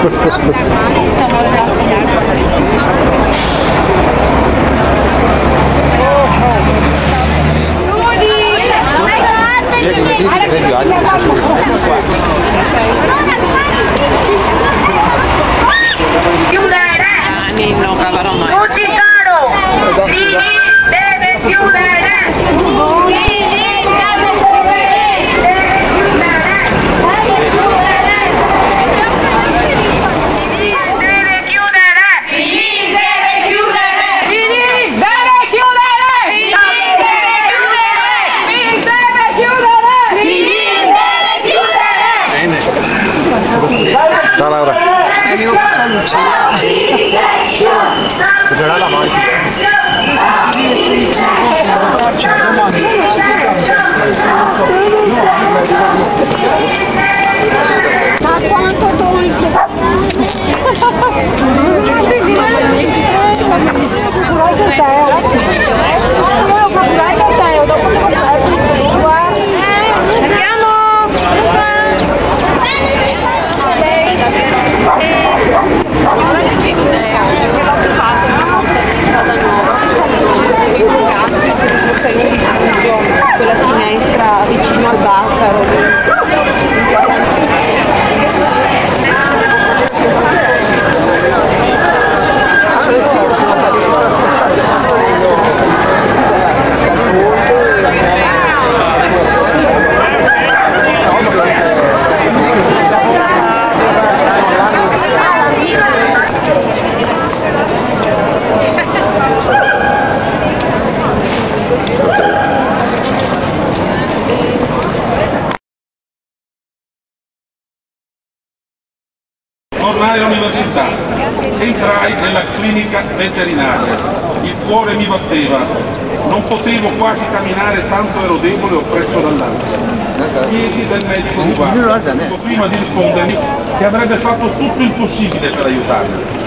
Chiudere! Anni non cavano mai. Tutti caro! Lini deve chiudere! Ciao Laura! Io faccio Lucia! Cos'era la noia? Ma quanto dolce! Procurai con te! Io lo procurai con te, ho dopo che procurai con te! Tornai all'università, entrai nella clinica veterinaria, il cuore mi batteva, non potevo quasi camminare tanto ero debole e oppresso dall'ansia. Chiesi del medico di guardia, prima di rispondermi, che avrebbe fatto tutto il possibile per aiutarmi.